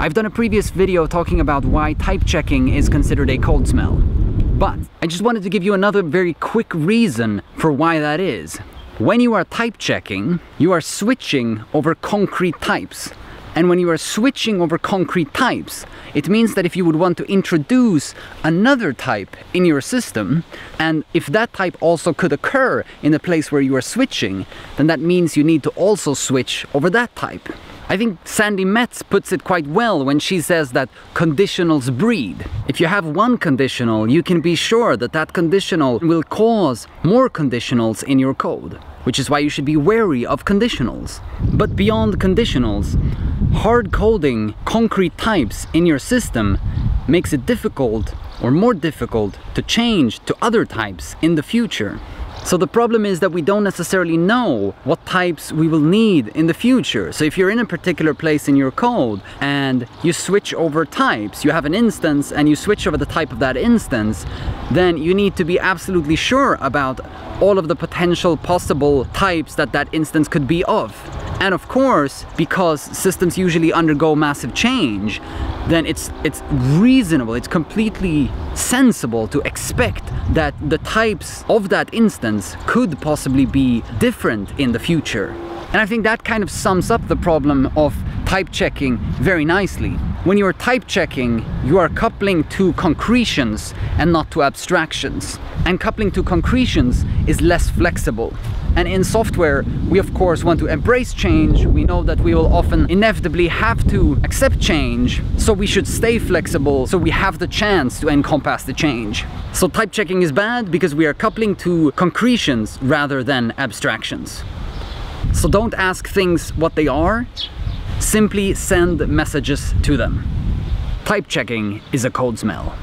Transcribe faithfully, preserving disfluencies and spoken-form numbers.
I've done a previous video talking about why type checking is considered a cold smell. But I just wanted to give you another very quick reason for why that is. When you are type checking, you are switching over concrete types. And when you are switching over concrete types, it means that if you would want to introduce another type in your system, and if that type also could occur in the place where you are switching, then that means you need to also switch over that type. I think Sandy Metz puts it quite well when she says that conditionals breed. If you have one conditional, you can be sure that that conditional will cause more conditionals in your code, which is why you should be wary of conditionals. But beyond conditionals, hard coding concrete types in your system makes it difficult, or more difficult, to change to other types in the future. So the problem is that we don't necessarily know what types we will need in the future. So if you're in a particular place in your code and you switch over types, you have an instance and you switch over the type of that instance, then you need to be absolutely sure about all of the potential possible types that that instance could be of. And of course, because systems usually undergo massive change, then it's, it's reasonable, it's completely sensible to expect that the types of that instance could possibly be different in the future. And I think that kind of sums up the problem of type checking very nicely. When you are type checking, you are coupling to concretions and not to abstractions. And coupling to concretions is less flexible. And in software, we of course want to embrace change. We know that we will often inevitably have to accept change, so we should stay flexible so we have the chance to encompass the change. So type checking is bad because we are coupling to concretions rather than abstractions. So don't ask things what they are, simply send messages to them. Type checking is a cold smell.